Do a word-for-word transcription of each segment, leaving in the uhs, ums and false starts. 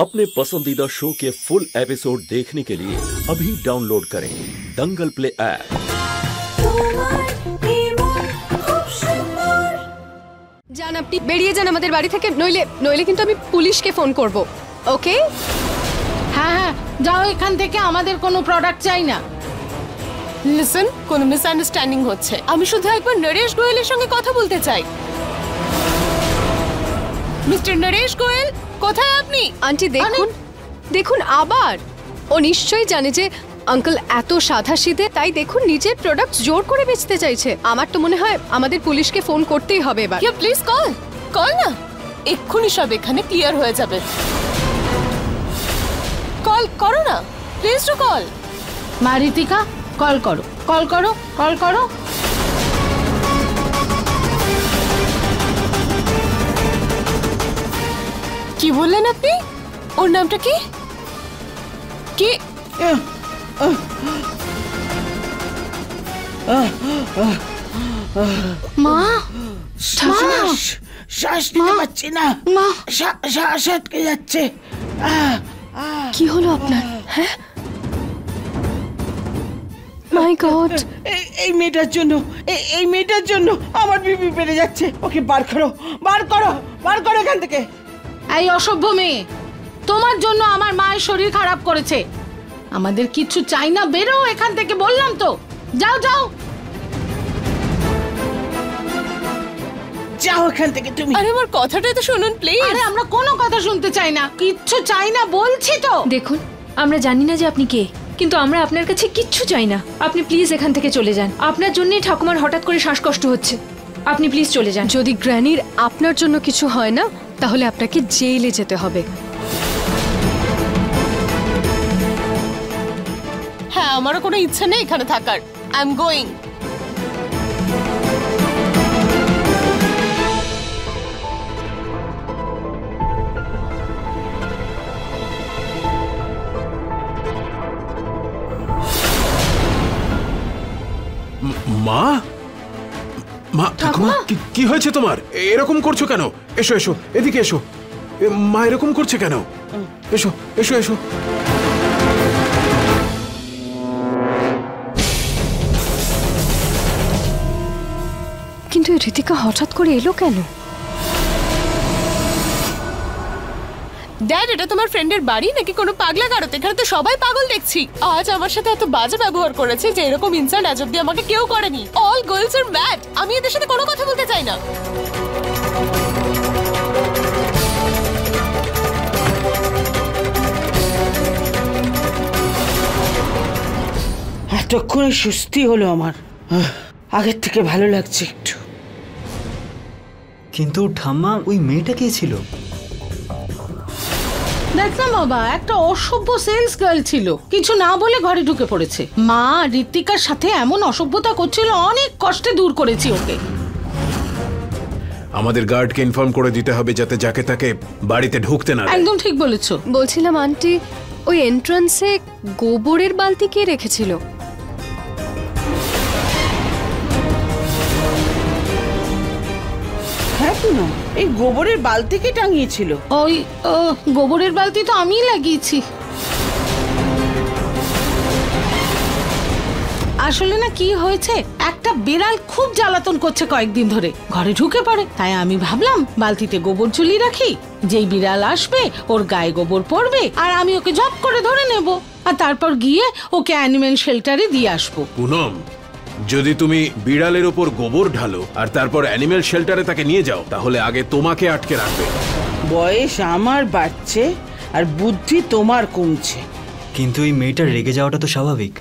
अपने पसंदीदा शो के फुल एपिसोड देखने के लिए अभी डाउनलोड करें दंगल प्ले ऐप। जान अपनी बेड़िए जान আমাদের বাড়ি থেকে নইলে নইলে কিন্তু আমি পুলিশকে ফোন করব। ওকে হ্যাঁ হ্যাঁ যাও এখান থেকে, আমাদের কোনো প্রোডাক্ট চাই না। লিসেন, কোনো মিসআন্ডারস্ট্যান্ডিং হচ্ছে, আমি শুধু একবার নরেশ গোয়েলের সঙ্গে কথা বলতে চাই। মিস্টার নরেশ গোয়েল কোথায় আপনি? আন্টি দেখুন দেখুন আবার, ও নিশ্চয়ই জানে যে আঙ্কেল এত সাধাসিধে, তাই দেখুন নিজের প্রোডাক্ট জোর করে বেচতে চাইছে। আমার তো মনে হয় আমাদের পুলিশকে ফোন করতেই হবে এবার। ইয়া প্লিজ কল কল না, এক্ষুনি সব এখানে ক্লিয়ার হয়ে যাবে। কল করো না প্লিজ, টু কল মারিতিকা, কল করো কল করো কল করো। কি বললেন আপনি? ওর নামটা কি? কি মা, শ্বাস নিতে পারছি না, শ্বাস আটকে যাচ্ছে। কি হলো আপনার? হ্যাঁ My God! এই মেয়েটার জন্য, এই মেয়েটার জন্য আমার বিপি বেড়ে যাচ্ছে। ওকে বার করো, বার করো, বার করো এখান থেকে। এই অসভ্য মেয়ে, তোমার জন্য আমার মায়ের শরীর খারাপ করেছে। আমাদের কিছু চাই না, বেরো এখান থেকে, বললাম তো। যাও যাও যাও এখান থেকে তুমি। আরে আমার কথাটা তো শুনুন প্লিজ। আরে আমরা কোনো কথা শুনতে চাই না, কিচ্ছু চাই না বলছি তো। দেখুন আমরা জানি না যে আপনি কে, কিন্তু আমরা আপনার কাছে কিচ্ছু চাই না। আপনি প্লিজ এখান থেকে চলে যান। আপনার জন্য ঠাকুমার হঠাৎ করে শ্বাসকষ্ট হচ্ছে, আপনি প্লিজ চলে যান। যদি গ্র্যানির আপনার জন্য কিছু হয় না, তাহলে আপনাকে জেলে যেতে হবে। হ্যাঁ আমারও কোনো ইচ্ছে নেই এখানে থাকার। I am going. মা, মা ঠাকুমা কি হয়েছে তোমার? এরকম করছো কেন? এসো এসো এদিকে এসো। মা এরকম করছে কেন? এসো এসো এসো। কিন্তু রিতিকা হঠাৎ করে এলো কেন? ড্যাড, এটা তোমার ফ্রেন্ডের বাড়ি নাকি কোনো পাগলা গারদ? এখানে তো সবাই পাগল দেখছি। আজ আমার সাথে এত বাজে ব্যবহার করেছে যে এরকম ইনসাল্ট আজ অব্দি আমাকে কেউ করেনি। All girls are mad. আমি এদের সাথে কোনো কথা বলতে চাই না। এতক্ষণে সুস্থি হলো আমার, আগের থেকে ভালো লাগছে একটু। কিন্তু ঠাম্মা, ওই মেয়েটা কে ছিল? দেখ না বাবা, একটা অসভ্য সেলস গার্ল ছিল, কিছু না বলে ঘরে ঢুকে পড়েছে। মা ঋতিকার সাথে এমন অসভ্যতা করছিল, অনেক কষ্টে দূর করেছি ওকে। আমাদের গার্ডকে ইনফর্ম করে দিতে হবে যাতে যাকে তাকে বাড়িতে ঢুকতে না দেয়। একদম ঠিক বলেছো। বলছিলাম আন্টি, ওই এন্ট্রান্সে গোবরের বালতি কে রেখেছিল? এই গোবরের বালতিকে টাঙিয়েছিল। ওই গোবরের বালতি তো আমিই লাগিয়েছি। আসলে না কি হয়েছে, একটা বিড়াল খুব জ্বালাতন করছে কয়েকদিন ধরে, ঘরে ঢুকে পড়ে। তাই আমি ভাবলাম বালতিতে গোবর ঝুলিয়ে রাখি, যেই বিড়াল আসবে ওর গায়ে গোবর পড়বে আর আমি ওকে জব করে ধরে নেব, আর তারপর গিয়ে ওকে অ্যানিমেল শেল্টারে দিয়ে আসবো। পুনম, যদি তুমি বিড়ালের ওপর গোবর ঢালো আর তারপর অ্যানিমেল শেল্টারে তাকে নিয়ে যাও, তাহলে আগে তোমাকে আটকে রাখবে। বয়স আমার বাড়ছে আর বুদ্ধি তোমার কমছে। কিন্তু এই মেয়েটার রেগে যাওয়াটা তো স্বাভাবিক,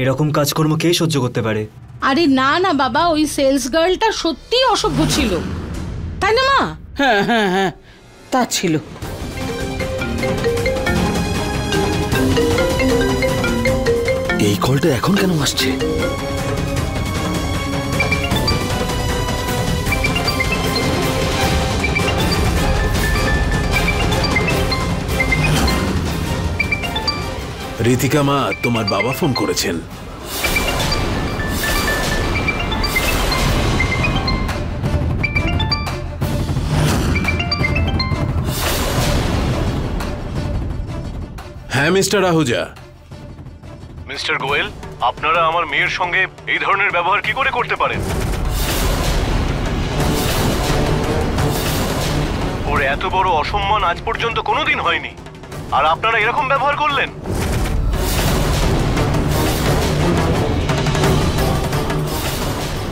এরকম কাজকর্ম কে সহ্য করতে পারে? আরে না না বাবা, ওই সেলস গার্লটা সত্যি অসভ্য ছিল, তাই না মা? হ্যাঁ হ্যাঁ হ্যাঁ তা ছিল। এই কলটা এখন কেন আসছে? ঋতিকা মা, তোমার বাবা ফোন করেছেন। হ্যাঁ মিস্টার আহুজা। মিস্টার গোয়েল, আপনারা আমার মেয়ের সঙ্গে এই ধরনের ব্যবহার কি করে করতে পারেন? ওর এত বড় অসম্মান আজ পর্যন্ত কোনোদিন হয়নি, আর আপনারা এরকম ব্যবহার করলেন।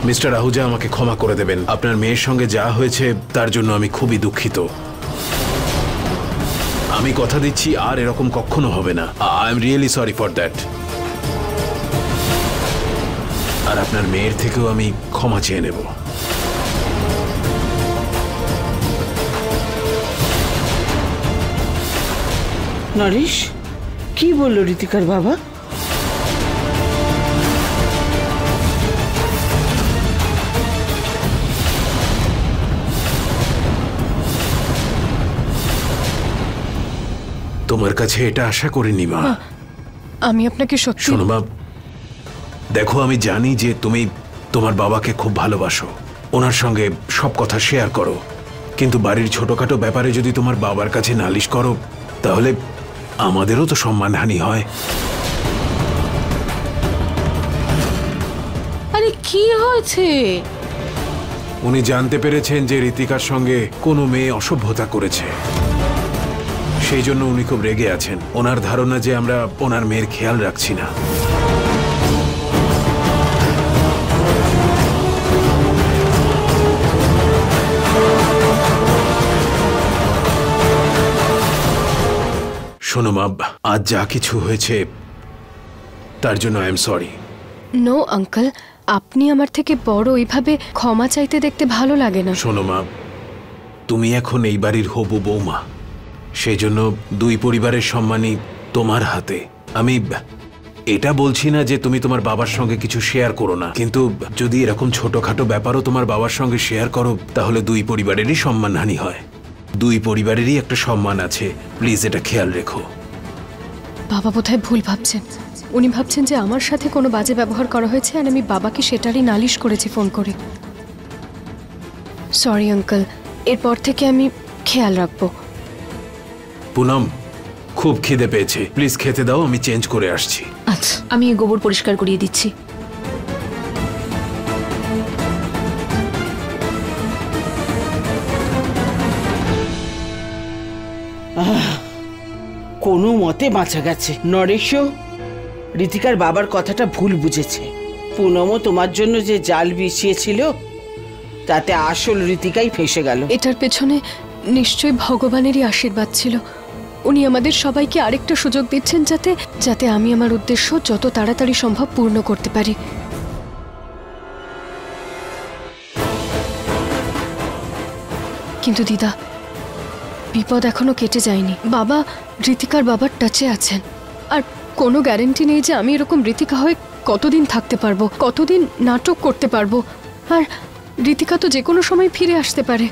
মিস্টার আহুজা আমাকে ক্ষমা করে দেবেন, আপনার মেয়ের সঙ্গে যা হয়েছে তার জন্য আমি খুবই দুঃখিত। আমি কথা দিচ্ছি আর এরকম কখনো হবে না। I am really sorry for that. আর আপনার মেয়ের থেকেও আমি ক্ষমা চেয়ে নেব। নরেশ, কি বলল ঋতিকার বাবা? তোমার কাছে এটা আশা করিনি মা। আমি আপনাকে সত্যি। শোনো মা, দেখো আমি জানি যে তুমি তোমার বাবাকে খুব ভালোবাসো, ওনার সঙ্গে সব কথা শেয়ার করো, কিন্তু বাড়ির ছোটখাটো ব্যাপারে যদি তোমার বাবার কাছে নালিশ করো তাহলে আমাদেরও তো সম্মানহানি হয়। আরে কি হয়েছে? উনি জানতে পেরেছেন যে ঋতিকার সঙ্গে কোনো মেয়ে অসভ্যতা করেছে, সেই জন্য উনি খুব রেগে আছেন। ওনার ধারণা যে আমরা ওনার মেয়ের খেয়াল রাখছি না। শোনো মা, আজ যা কিছু হয়েছে তার জন্য I am sorry. No uncle, আপনি আমার থেকে বড়, এইভাবে ক্ষমা চাইতে দেখতে ভালো লাগে না। শোনো মা, তুমি এখন এই বাড়ির হবু বৌমা, সেই জন্য দুই পরিবারের সম্মানই তোমার হাতে। আমি এটা বলছি না যে তুমি তোমার বাবার সঙ্গে কিছু শেয়ার করো না, কিন্তু যদি এরকম ছোটখাটো ব্যাপারও তোমার বাবার সঙ্গে শেয়ার করো তাহলে দুই পরিবারেরই সম্মানহানি হয়। দুই পরিবারেরই একটা সম্মান আছে, প্লিজ এটা খেয়াল রেখো। বাবা বোধহয় ভুল ভাবছেন। উনি ভাবছেন যে আমার সাথে কোনো বাজে ব্যবহার করা হয়েছে আর আমি বাবাকে সেটারই নালিশ করেছি ফোন করে। সরি আঙ্কেল, এরপর থেকে আমি খেয়াল রাখবো। পুনম, খুব খিদে পেয়েছে, প্লিজ খেতে দাও, আমি চেঞ্জ করে আসছি। আচ্ছা, আমি এই গোবর পরিষ্কার করিয়ে দিচ্ছি। কোনো মতে বাঁচা গেছে। নরেশও ঋতিকার বাবার কথাটা ভুল বুঝেছে। পুনমও তোমার জন্য যে জাল বিছিয়েছিল তাতে আসল ঋতিকাই ফেসে গেল। এটার পেছনে নিশ্চয়ই ভগবানেরই আশীর্বাদ ছিল। উনি আমাদের সবাইকে আরেকটা সুযোগ দিচ্ছেন যাতে যাতে আমি আমার উদ্দেশ্য যত তাড়াতাড়ি সম্ভব পূর্ণ করতে পারি। কিন্তু দিদা, বিপদ এখনো কেটে যায়নি। বাবা ঋতিকার বাবার টাচে আছেন, আর কোনো গ্যারেন্টি নেই যে আমি এরকম ঋতিকা হয়ে কতদিন থাকতে পারবো, কতদিন নাটক করতে পারবো। আর ঋতিকা তো যে কোনো সময় ফিরে আসতে পারে।